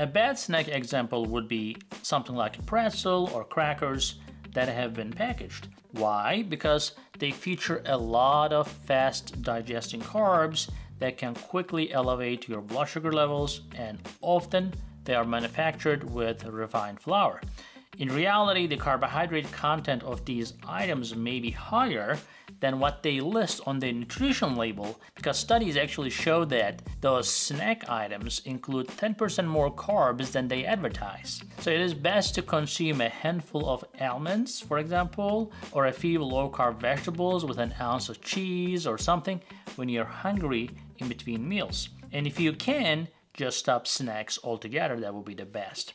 A bad snack example would be something like a pretzel or crackers that have been packaged. Why? Because they feature a lot of fast digesting carbs that can quickly elevate your blood sugar levels, and often they are manufactured with refined flour. In reality, the carbohydrate content of these items may be higher than what they list on the nutrition label, because studies actually show that those snack items include 10% more carbs than they advertise. So it is best to consume a handful of almonds, for example, or a few low-carb vegetables with an ounce of cheese or something when you're hungry in between meals. And if you can, just stop snacks altogether. That would be the best.